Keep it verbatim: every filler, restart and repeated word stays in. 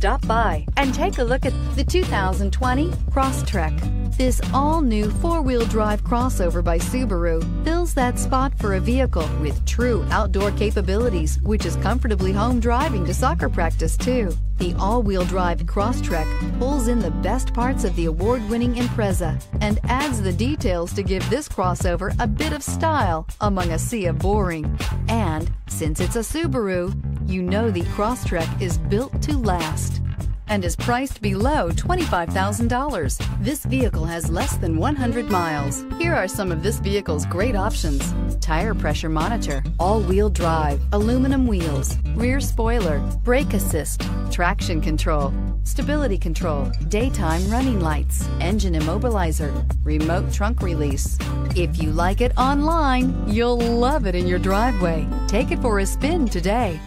Stop by and take a look at the two thousand twenty Crosstrek. This all-new four-wheel drive crossover by Subaru fills that spot for a vehicle with true outdoor capabilities, which is comfortably home driving to soccer practice too. The all-wheel drive Crosstrek pulls in the best parts of the award-winning Impreza and adds the details to give this crossover a bit of style among a sea of boring. And since it's a Subaru, you know the Crosstrek is built to last and is priced below twenty-five thousand dollars. This vehicle has less than one hundred miles. Here are some of this vehicle's great options: tire pressure monitor, all-wheel drive, aluminum wheels, rear spoiler, brake assist, traction control, stability control, daytime running lights, engine immobilizer, remote trunk release. If you like it online, you'll love it in your driveway. Take it for a spin today.